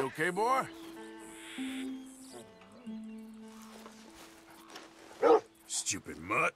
You okay, boy? Stupid mutt.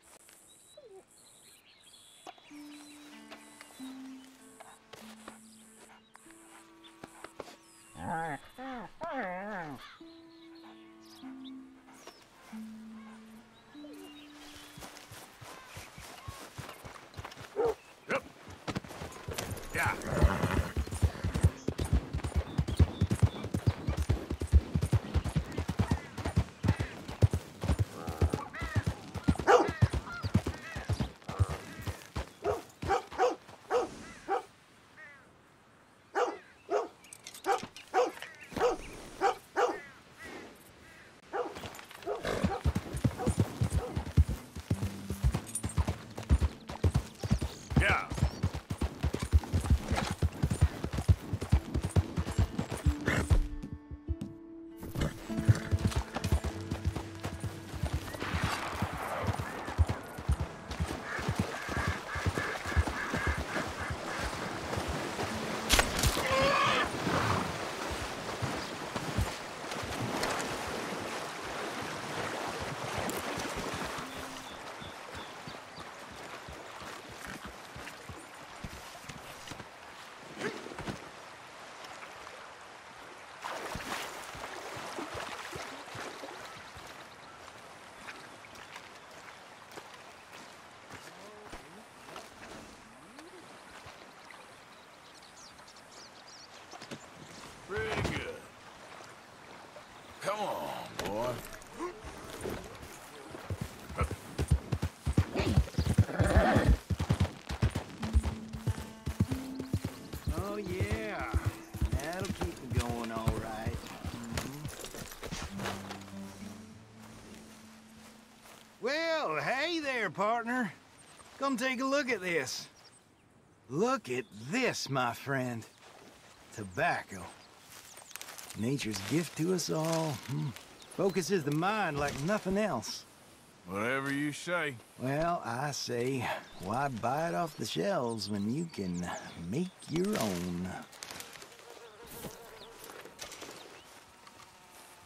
Pretty good. Come on, boy. Oh, yeah. That'll keep it going all right. Well, hey there, partner. Come take a look at this. Look at this, my friend. Tobacco. Nature's gift to us all. Focuses the mind like nothing else. Whatever you say. Well, I say, why buy it off the shelves when you can make your own?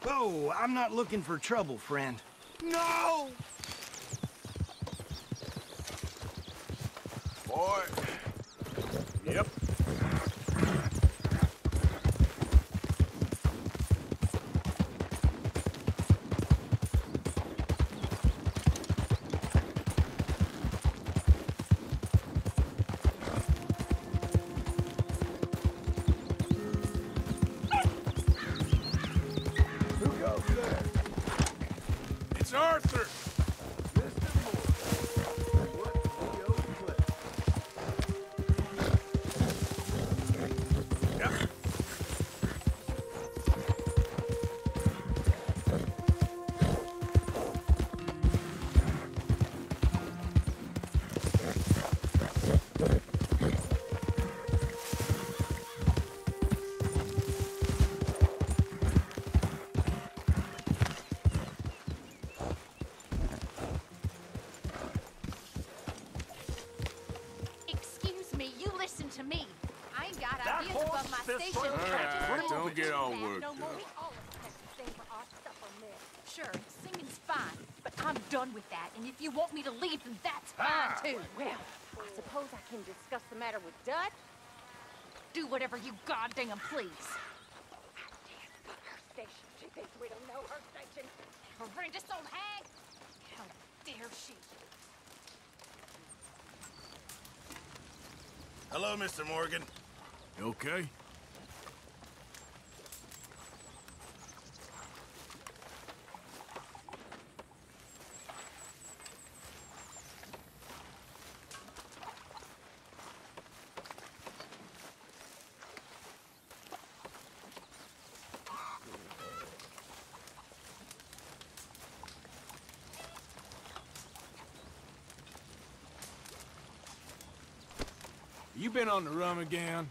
Whoa, I'm not looking for trouble, friend. No! Boy. Yep. Matter with Dud? Do whatever you goddamn please. Her station. She thinks we don't know her station. Horrendous old hag. How dare she? Hello, Mr. Morgan. You okay? You been on the run again?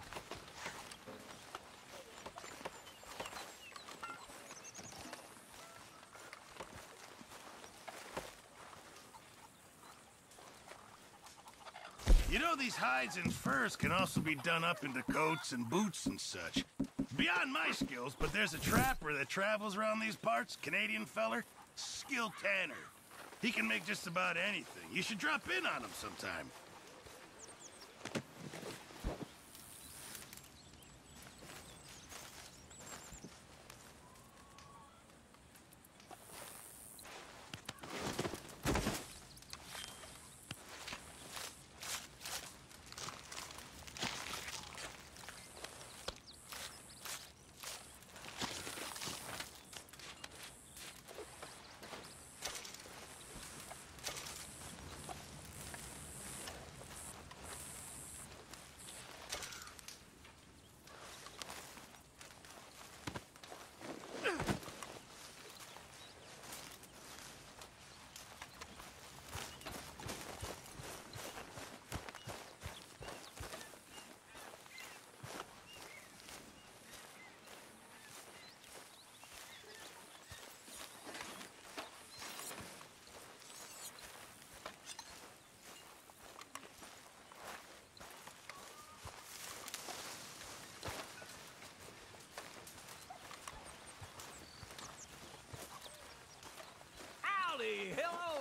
You know, these hides and furs can also be done up into coats and boots and such. Beyond my skills, but there's a trapper that travels around these parts, Canadian feller, skilled tanner. He can make just about anything. You should drop in on him sometime. Hello!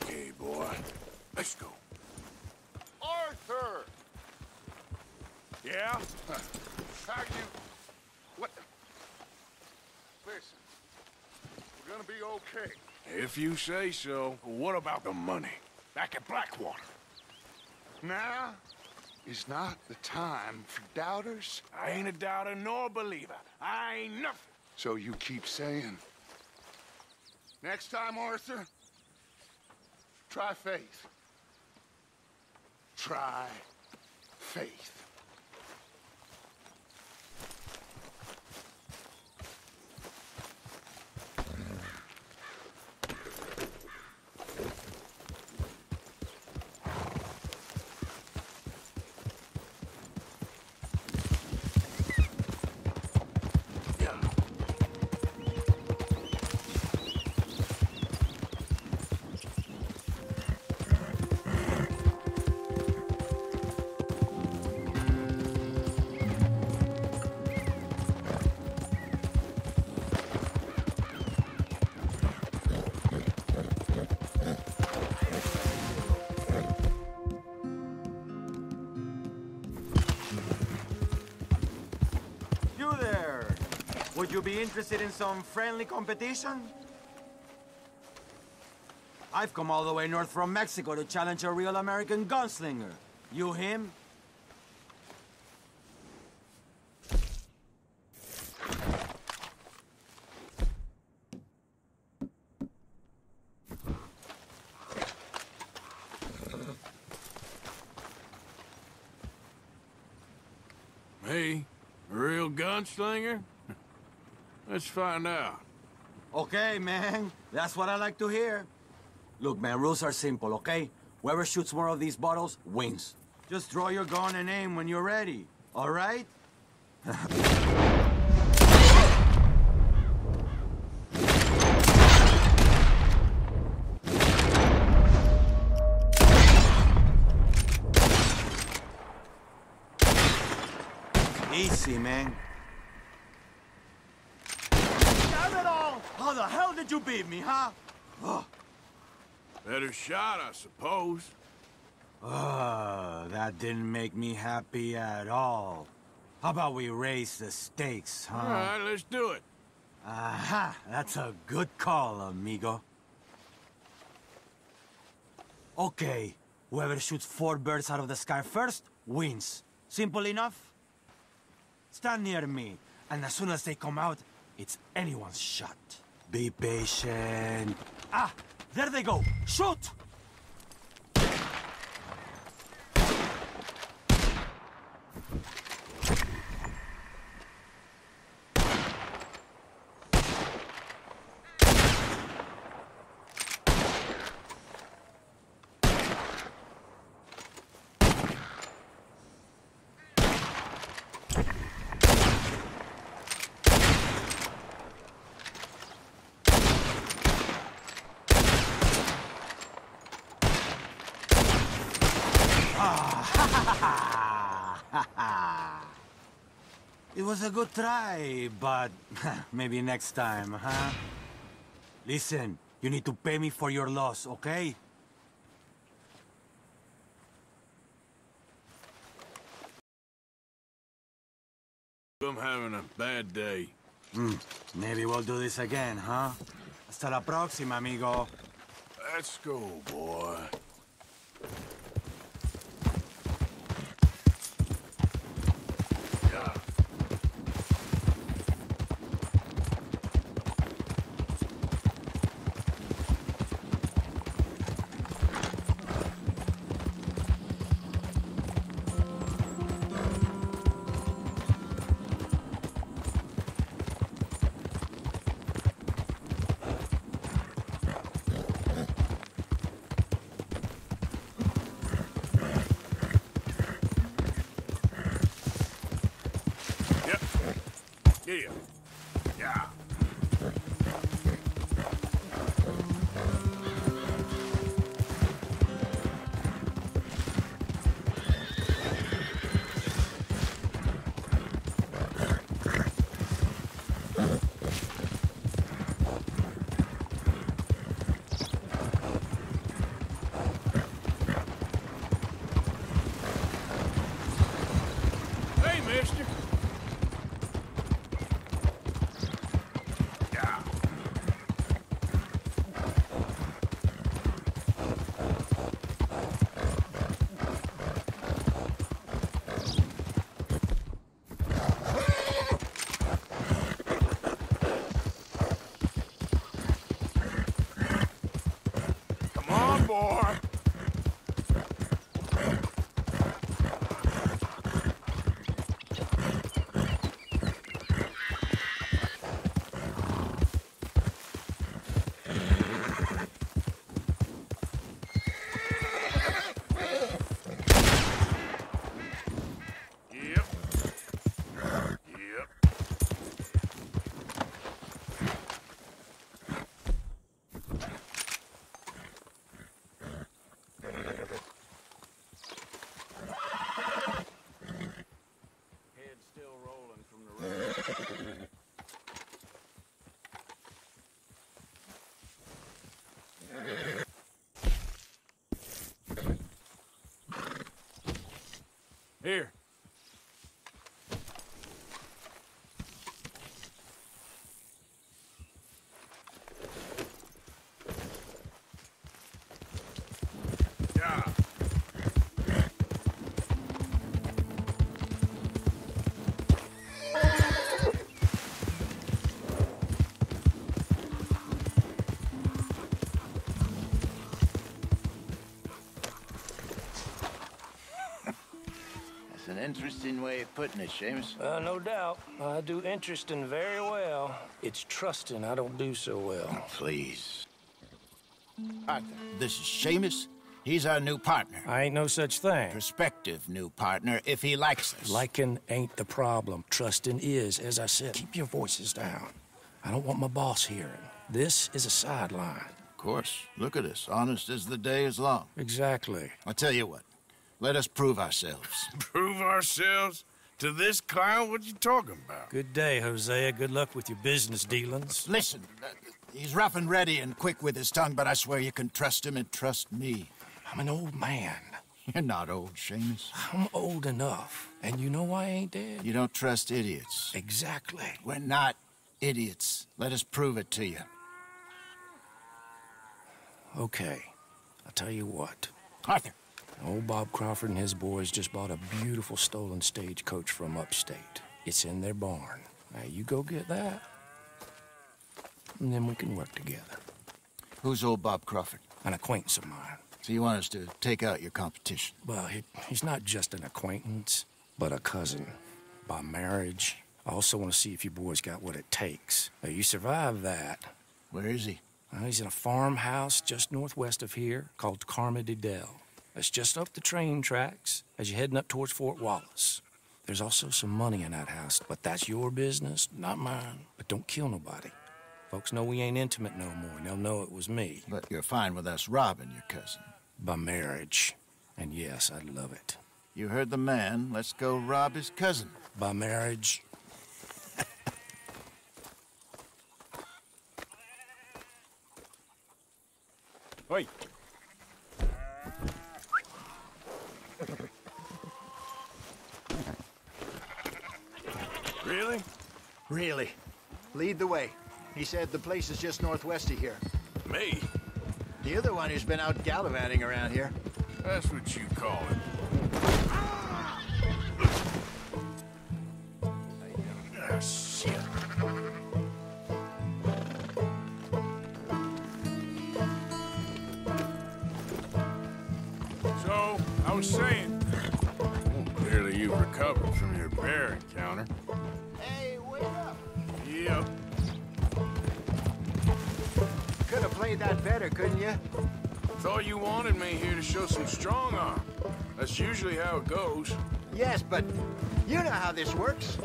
Okay, boy. Let's go. Arthur! Yeah? Huh. How you... be okay. If you say so. What about the money? Back at Blackwater. Now is not the time for doubters. I ain't a doubter nor a believer. I ain't nothing. So you keep saying. Next time, Arthur, try faith. Try faith. Would you be interested in some friendly competition? I've come all the way north from Mexico to challenge a real American gunslinger. You him? Me? A real gunslinger? Let's find out. Okay, man. That's what I like to hear. Look, man, rules are simple, okay? Whoever shoots more of these bottles wins. Just draw your gun and aim when you're ready, all right? Easy, man. How the hell did you beat me, huh? Ugh. Better shot, I suppose. That didn't make me happy at all. How about we raise the stakes, huh? All right, let's do it. Aha, that's a good call, amigo. Okay, whoever shoots 4 birds out of the sky first wins. Simple enough. Stand near me, and as soon as they come out, it's anyone's shot. Be patient. Ah, there they go. Shoot! It was a good try, but maybe next time, huh? Listen, you need to pay me for your loss, okay? I'm having a bad day. Maybe we'll do this again, huh? Hasta la próxima, amigo. Let's go, boy. Here. Interesting way of putting it, Seamus. No doubt. I do interesting very well. It's trusting I don't do so well. Oh, please. Arthur, this is Seamus. He's our new partner. I ain't no such thing. Prospective new partner, if he likes us. Liking ain't the problem. Trusting is, as I said. Keep your voices down. I don't want my boss hearing. This is a sideline. Of course. Look at us. Honest as the day is long. Exactly. I'll tell you what. Let us prove ourselves. Prove ourselves? To this clown? What you talking about? Good day, Hosea. Good luck with your business dealings. Listen, he's rough and ready and quick with his tongue, but I swear you can trust him and trust me. I'm an old man. You're not old, Seamus. I'm old enough, and you know I ain't dead. You don't trust idiots. Exactly. We're not idiots. Let us prove it to you. Okay. I'll tell you what. Arthur. Old Bob Crawford and his boys just bought a beautiful stolen stagecoach from upstate. It's in their barn. Now, you go get that, and then we can work together. Who's old Bob Crawford? An acquaintance of mine. So you want us to take out your competition? Well, he's not just an acquaintance, but a cousin by marriage. I also want to see if you boys got what it takes. Now, you survive that. Where is he? Well, he's in a farmhouse just northwest of here called Carmody Dell. It's just up the train tracks as you're heading up towards Fort Wallace. There's also some money in that house, but that's your business, not mine. But don't kill nobody. Folks know we ain't intimate no more, and they'll know it was me. But you're fine with us robbing your cousin. By marriage. And yes, I'd love it. You heard the man. Let's go rob his cousin. By marriage. Wait. Really? Really. Lead the way. He said the place is just northwest of here. Me? The other one who's been out gallivanting around here. That's what you call it. Ah, shit. So, I was saying, well, clearly you've recovered from your bear encounter. Hey, wake up! Yep. Could have played that better, couldn't you? Thought you wanted me here to show some strong arm. That's usually how it goes. Yes, but you know how this works.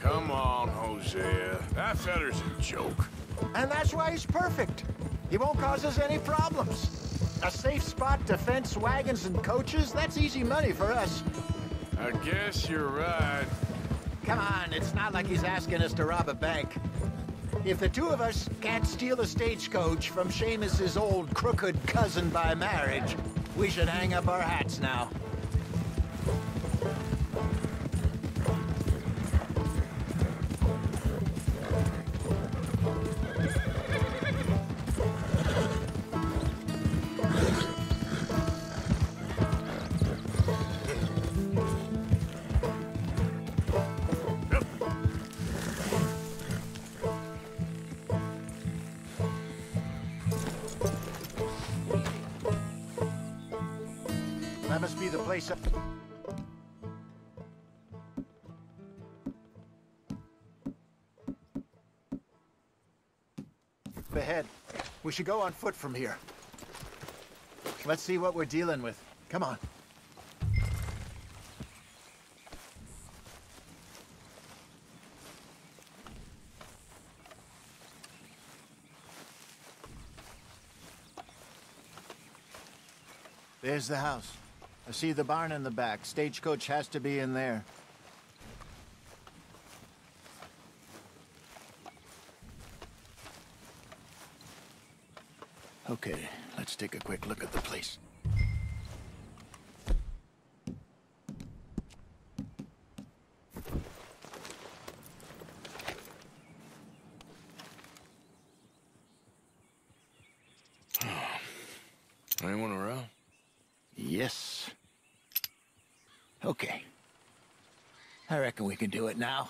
Come on, Hosea. That fetter's a joke. And that's why he's perfect. He won't cause us any problems. A safe spot to fence wagons and coaches, that's easy money for us. I guess you're right. Come on, it's not like he's asking us to rob a bank. If the two of us can't steal a stagecoach from Seamus's old crooked cousin by marriage, we should hang up our hats now. Ahead. We should go on foot from here. Let's see what we're dealing with. Come on. There's the house. I see the barn in the back. Stagecoach has to be in there. Okay, let's take a quick look at the place. Anyone around? Yes. Okay. I reckon we can do it now.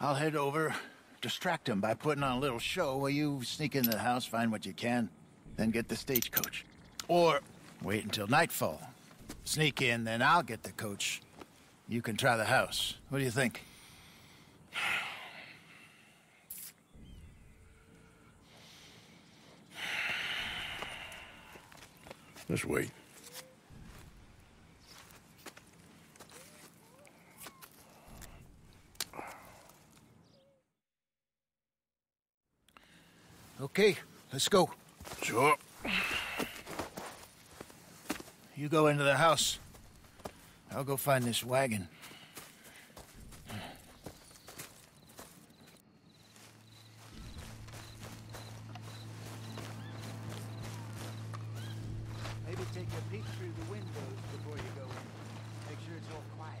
I'll head over, distract him by putting on a little show while you sneak into the house, find what you can. Then get the stagecoach. Or wait until nightfall. Sneak in, then I'll get the coach. You can try the house. What do you think? Let's wait. Okay, let's go. Sure. You go into the house. I'll go find this wagon. Maybe take a peek through the windows before you go in. Make sure it's all quiet.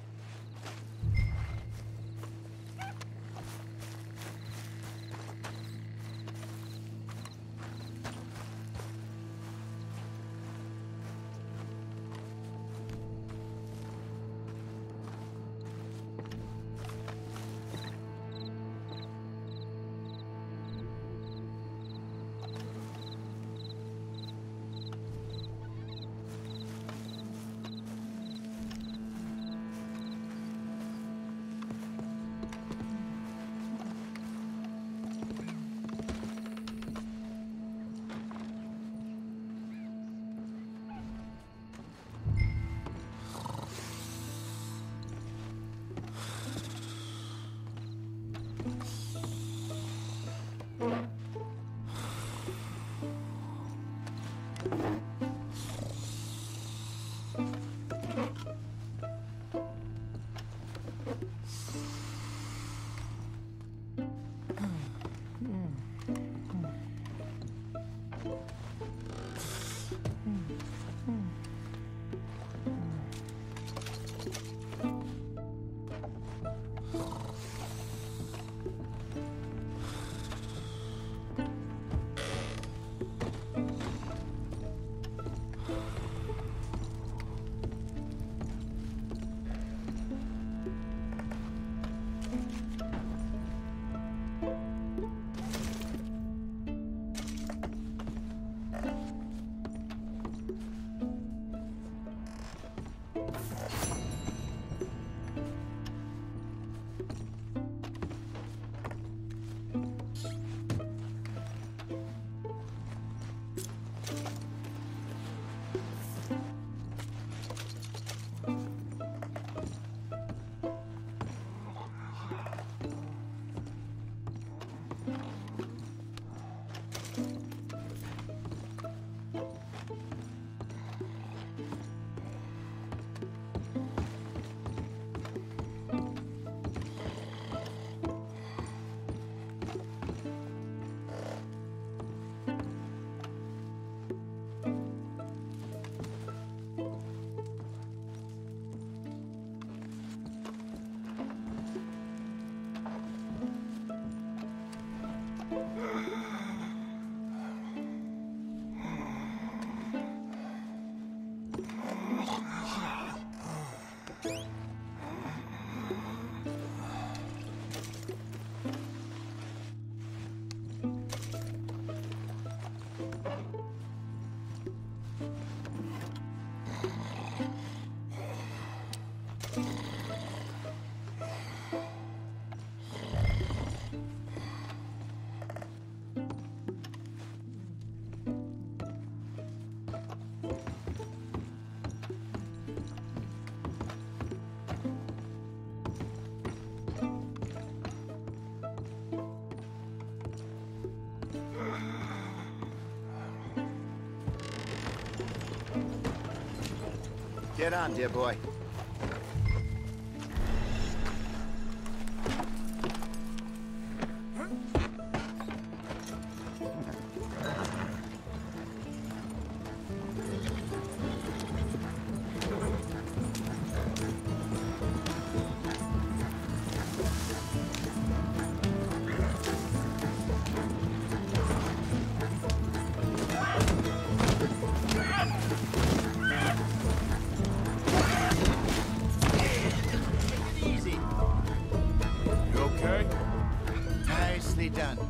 Get on, dear boy.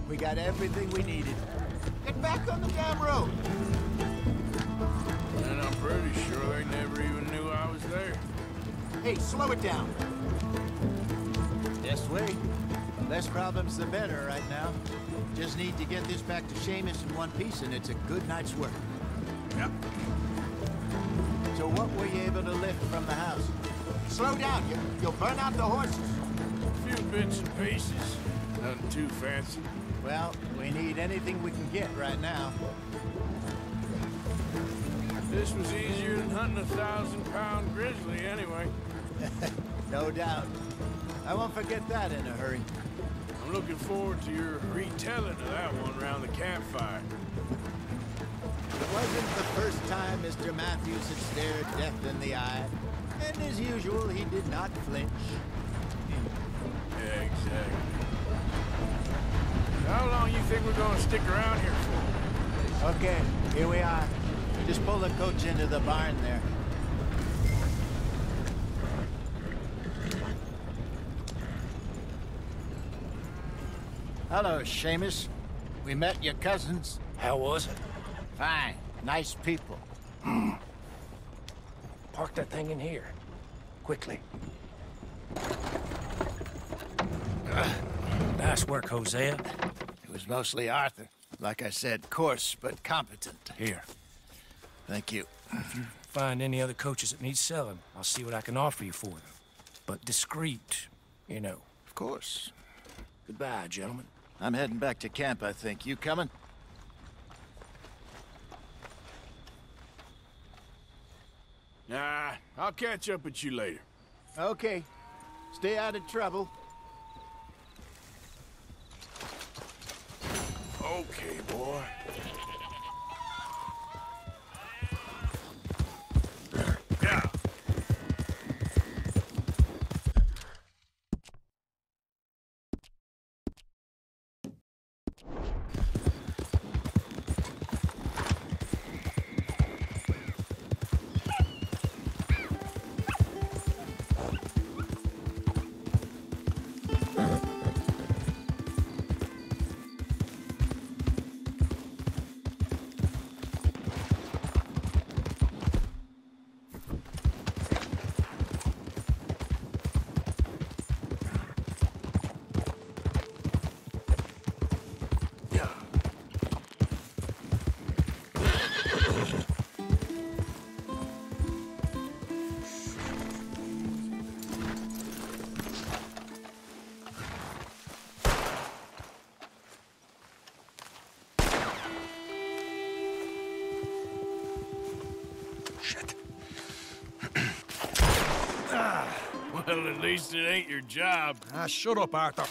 We got everything we needed. Get back on the damn road! And I'm pretty sure they never even knew I was there. Hey, slow it down. This way. Less problems the better right now. Just need to get this back to Seamus in one piece and it's a good night's work. Yep. So what were you able to lift from the house? Slow down, you'll burn out the horses. A few bits and pieces. Nothing too fancy. Well, we need anything we can get right now. This was easier than hunting a 1,000-pound grizzly anyway. No doubt. I won't forget that in a hurry. I'm looking forward to your retelling of that one around the campfire. It wasn't the first time Mr. Matthews had stared death in the eye. And as usual, he did not flinch. Yeah, exactly. How long you think we're gonna stick around here for? Okay, here we are. Just pull the coach into the barn there. Hello, Seamus. We met your cousins. How was it? Fine. Nice people. Park that thing in here. Quickly. Nice work, Hosea. It was mostly Arthur. Like I said, coarse, but competent. Here. Thank you. If you find any other coaches that need selling, I'll see what I can offer you for them. But discreet, you know. Of course. Goodbye, gentlemen. I'm heading back to camp, I think. You coming? Nah, I'll catch up with you later. Okay. Stay out of trouble. Okay, boy. Well, at least it ain't your job. Ah, shut up, Arthur.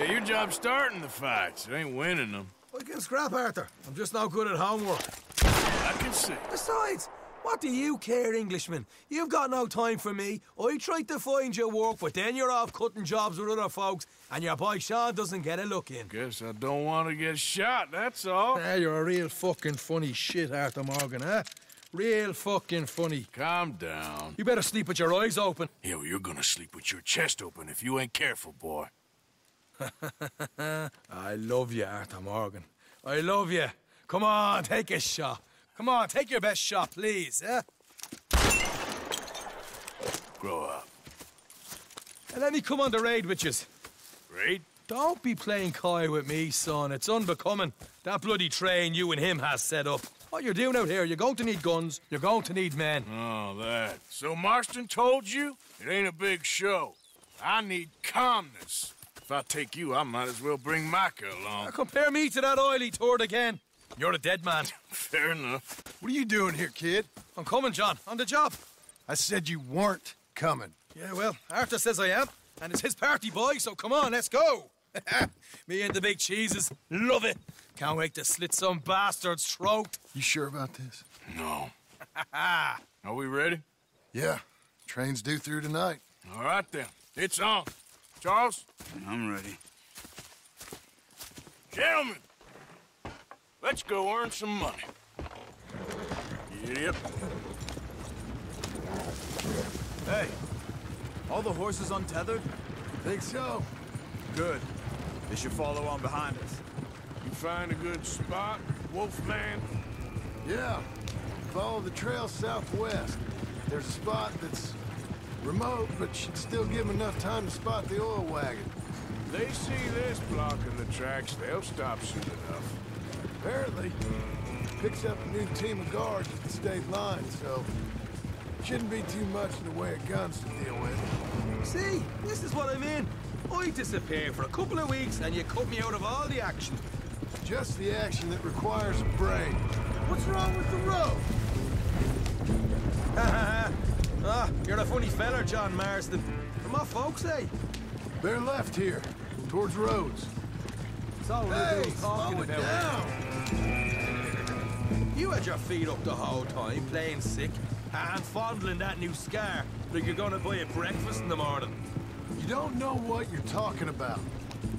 Yeah, your job's starting the fights. It ain't winning them. I can scrap, Arthur. I'm just not good at homework. I can see. Besides, What do you care, Englishman? You've got no time for me. I tried to find your work, but then you're off cutting jobs with other folks, and your boy Sean doesn't get a look in. Guess I don't want to get shot, that's all. Ah, you're a real fucking funny shit, Arthur Morgan, huh? Real fucking funny. Calm down. You better sleep with your eyes open. Yo, you're gonna sleep with your chest open if you ain't careful, boy. I love you, Arthur Morgan. I love you. Come on, take a shot. Come on, take your best shot, please, eh? Grow up. And let me come on the raid with yous. Raid? Don't be playing coy with me, son. It's unbecoming. That bloody train you and him has set up. What you're doing out here, you're going to need guns, you're going to need men. Oh, that. So Marston told you? It ain't a big show. I need calmness. If I take you, I might as well bring Micah along. Now compare me to that oily turd again. You're a dead man. Fair enough. What are you doing here, kid? I'm coming, John. On the job. I said you weren't coming. Yeah, well, Arthur says I am, and it's his party, boy, so come on, let's go. Me and the big cheeses. Love it. Can't wait to slit some bastard's throat. You sure about this? No. Are we ready? Yeah. Train's due through tonight. All right, then. It's on. Charles? I'm ready. Gentlemen! Let's go earn some money. Yep. Hey, all the horses untethered? Think so. Good. They should follow on behind us. You find a good spot, Wolfman? Yeah. Follow the trail southwest. There's a spot that's remote, but should still give them enough time to spot the oil wagon. They see this blocking the tracks, they'll stop soon enough. Apparently, picks up a new team of guards at the state line, so shouldn't be too much in the way of guns to deal with. See, this is what I mean. I disappear for a couple of weeks and you cut me out of all the action. Just the action that requires a brain. What's wrong with the road? Ha ha ha. Ah, you're a funny feller, John Marston. From what folks, eh? They're left here, towards Rhodes. All hey, slow it down! You had your feet up the whole time, playing sick, and fondling that new scar like you're gonna buy a breakfast in the morning. You don't know what you're talking about.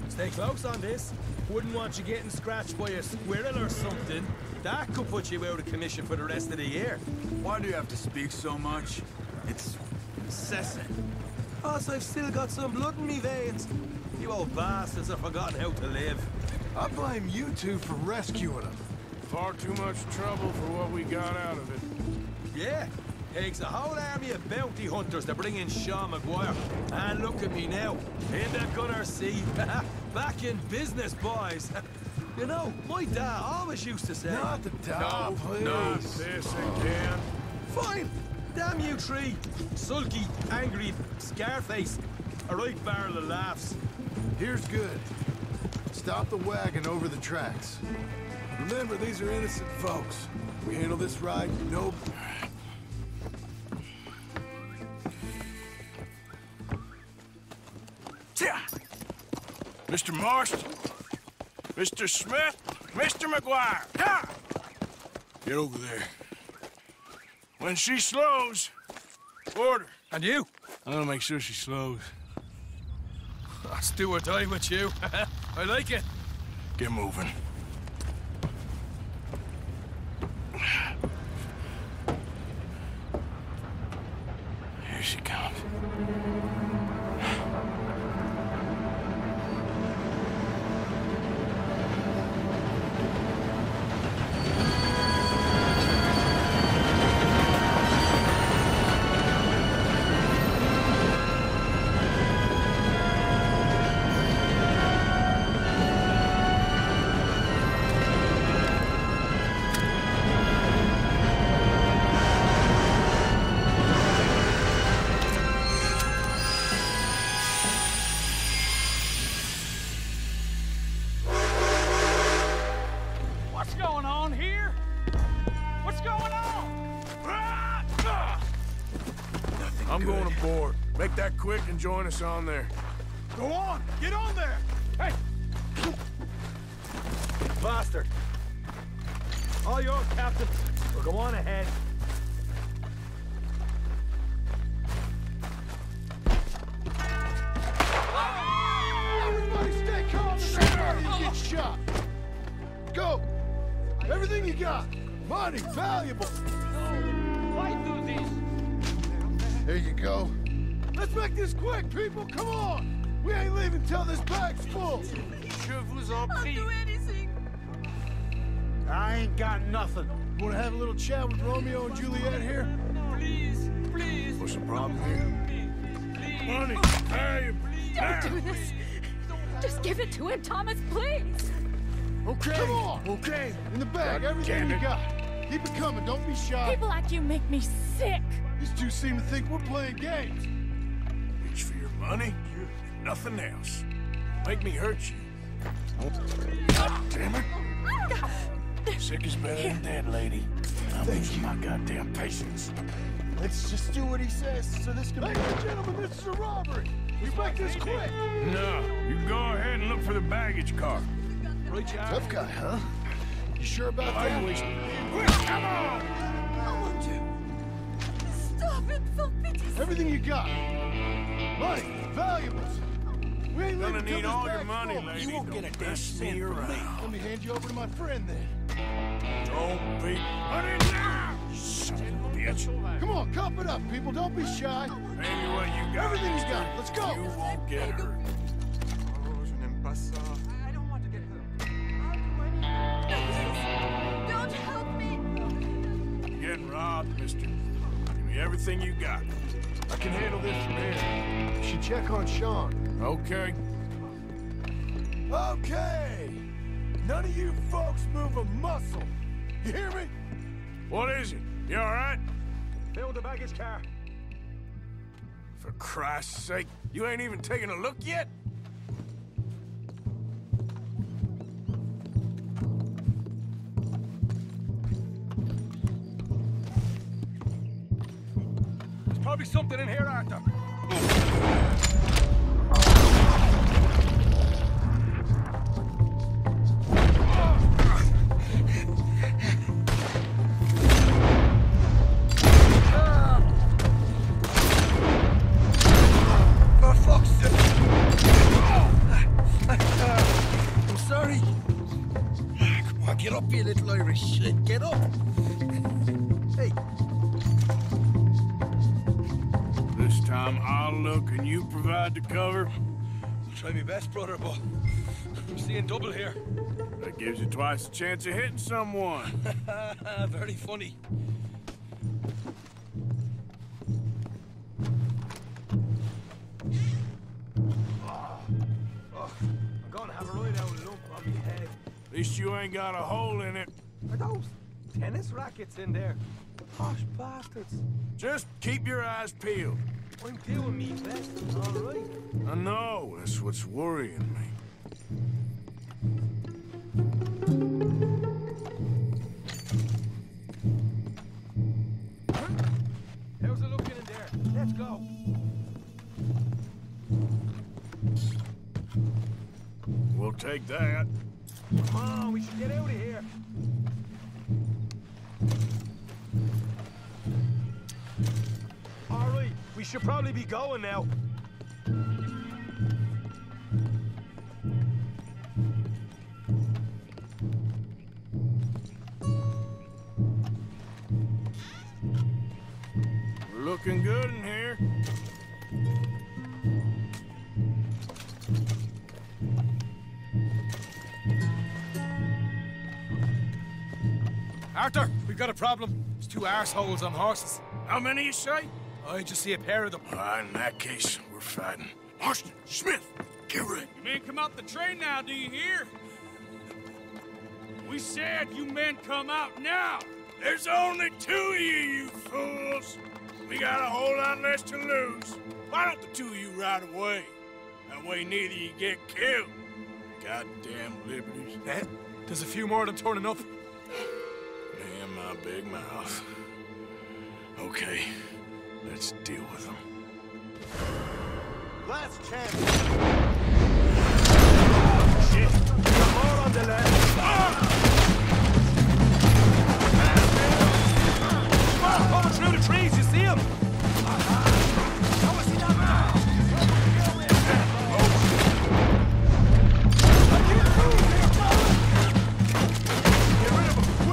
Stay close on this. Wouldn't want you getting scratched by a squirrel or something. That could put you out of commission for the rest of the year. Why do you have to speak so much? It's incessant. Plus, I've still got some blood in me veins. You old bastards have forgotten how to live. I blame you two for rescuing them. Far too much trouble for what we got out of it. Yeah, takes a whole army of bounty hunters to bring in Shaw McGuire. And look at me now, in the gunner seat. Back in business, boys. You know, my dad always used to say... Not the dad, please. Not this again. Fine. Damn you three. Sulky, angry, scarface. A right barrel of laughs. Here's good. Stop the wagon over the tracks. Remember, these are innocent folks. We handle this right, no... Mr. Marston, Mr. Smith, Mr. McGuire. Ha! Get over there. When she slows, order. And you? I'm gonna make sure she slows. Let's do or die with you. I like it. Get moving. Here she comes. Quick and join us on there. Go on! Get on there! Hey! Bastard! All yours, Captain. We'll go on ahead. Everything you got. Money, valuables. Why do this? There you go. Let's make this quick, people. Come on. We ain't leaving till this bag's full. Je vous en prie. I'll do anything. I ain't got nothing. You want to have a little chat with Romeo and Juliet here? Please, please. What's the problem here? Please. Money, valuables. Don't do this. Just give it to him, Thomas, please. Okay. Come on. Okay. In the bag, everything you got. Keep it coming. Don't be shy. People like you make me sick. These two seem to think we're playing games. Reach for your money and nothing else. Make me hurt you. God damn it. Sick is better than dead, lady. I'm losing my goddamn patience. Let's just do what he says so this can be... Ladies and gentlemen, this is a robbery. We make this quick. No. You go ahead and look for the baggage car. Tough guy, huh? You sure about that? Quick, come on! I want you. Stop it, for pity's. Everything you got. Money, valuables. We ain't gonna need all your money, lady. You won't get a damn cent from me. Let me hand you over to my friend, then. Don't be... Money now! Bitch. Come on, cough it up, people. Don't be shy. Anyway, you got everything you got. Let's go. You won't get her. I don't want to get hurt. Don't help me. You're getting robbed, mister. Give me everything you got. I can handle this from here. You should check on Sean. Okay. Okay. None of you folks move a muscle. You hear me? What is it? You all right? Build a baggage car. For Christ's sake, you ain't even taking a look yet? There's probably something in here, Arthur. Get up! Hey! This time I'll look and you provide the cover. I'll try my best, brother, but I'm seeing double here. That gives you twice the chance of hitting someone. Very funny. I'm gonna have a right out lump on my head. At least you ain't got a hole in it. Are those tennis rackets in there? Gosh, bastards. Just keep your eyes peeled. I'm doing me best, all right? I know, that's what's worrying me. How's it looking in there? Let's go. We'll take that. Come on, we should get out of here. We should probably be going now. We're looking good in here. Arthur, we've got a problem. There's two arseholes on horses. How many, you say? I just see a pair of them. Well, in that case, we're fighting. Marston, Smith, get ready. You men come out the train now, do you hear? We said you men come out now. There's only two of you fools. We got a whole lot less to lose. Why don't the two of you ride away? That way neither you get killed. Goddamn liberties. That? There's a few more of them turning up. Damn my big mouth. Okay. Let's deal with them. Last chance! Oh, shit! There's more on the left! Coming through the trees, you see him? Oh, shit! Get rid of him!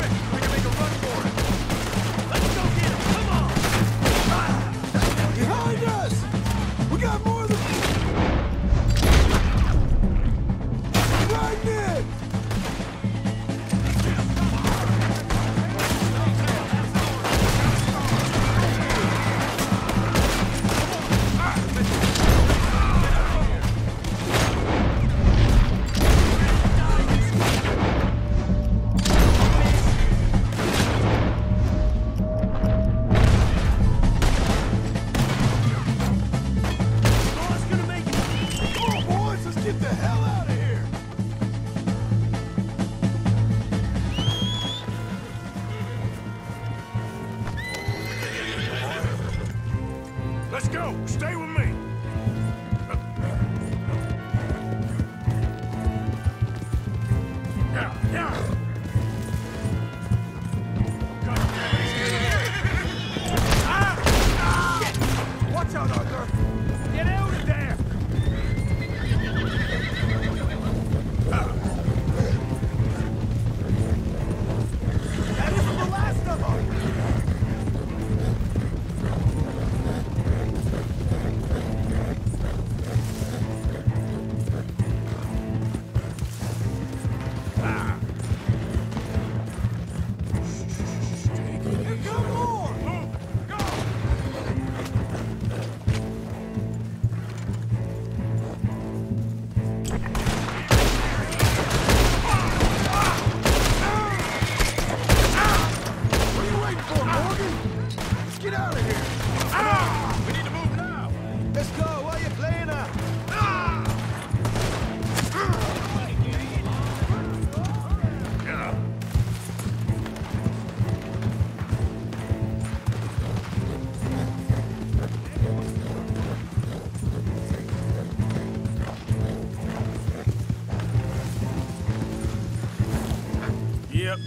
Yep.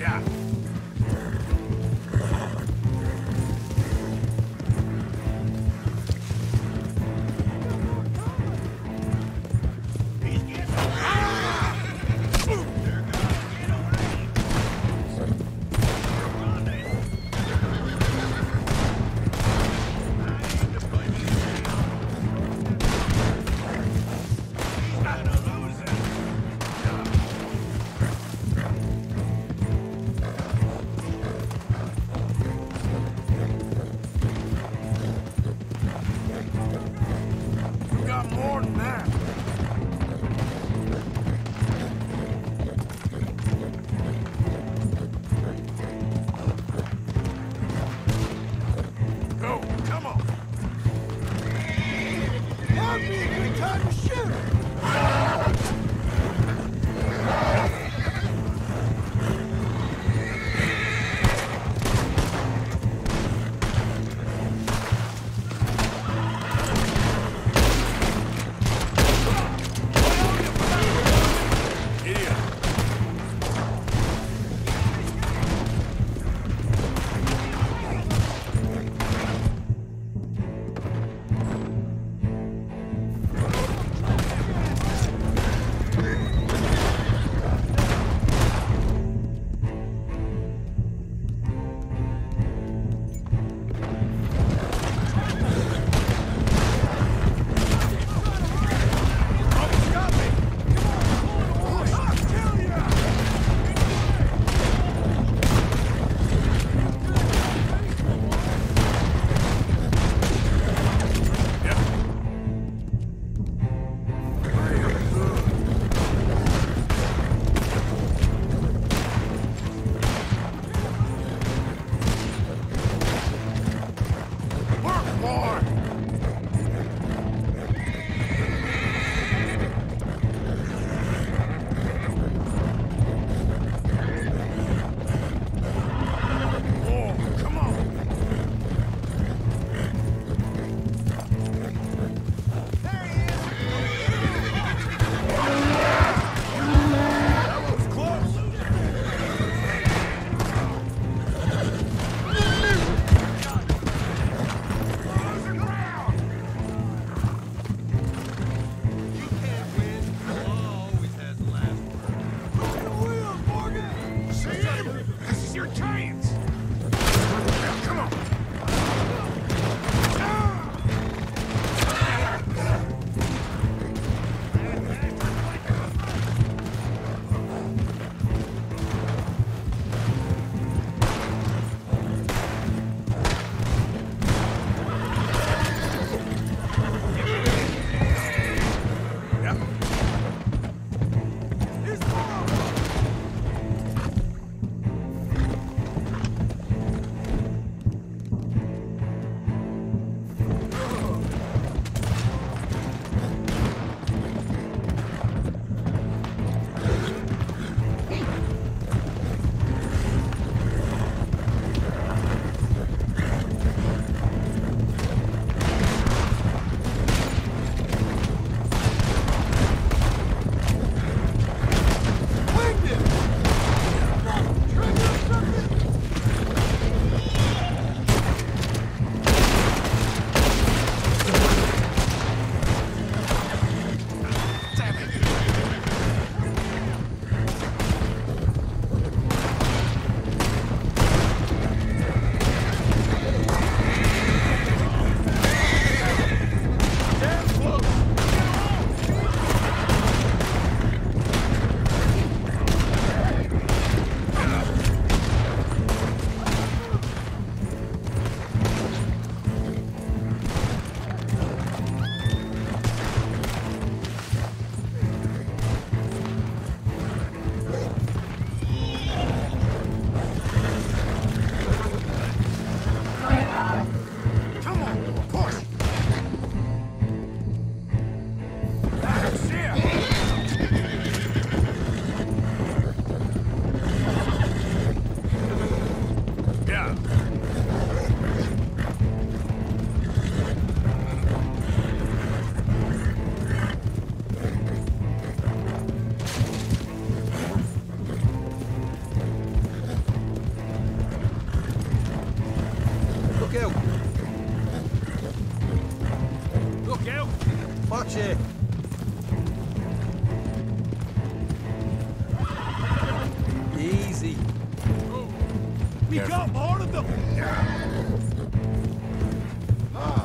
Yeah.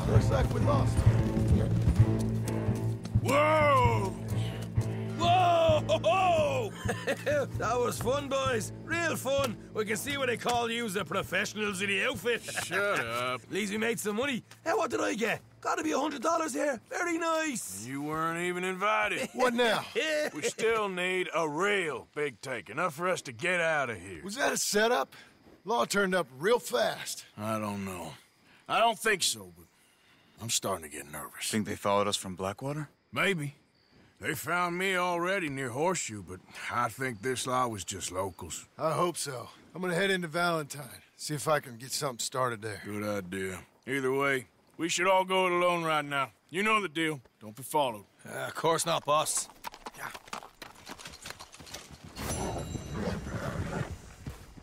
Looks like we lost him. Whoa! Whoa! That was fun, boys. Real fun. We can see what they call you the professionals in the outfit. Shut up. At least we made some money. Hey, what did I get? Gotta be $100 here. Very nice. You weren't even invited. What now? We still need a real big take. Enough for us to get out of here. Was that a setup? Law turned up real fast. I don't know. I don't think so, but I'm starting to get nervous. Think they followed us from Blackwater? Maybe. They found me already near Horseshoe, but I think this lot was just locals. I hope so. I'm gonna head into Valentine, see if I can get something started there. Good idea. Either way, we should all go it alone right now. You know the deal. Don't be followed. Of course not, boss. Yeah.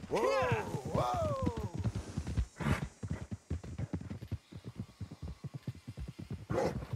Whoa! Yeah. Whoa!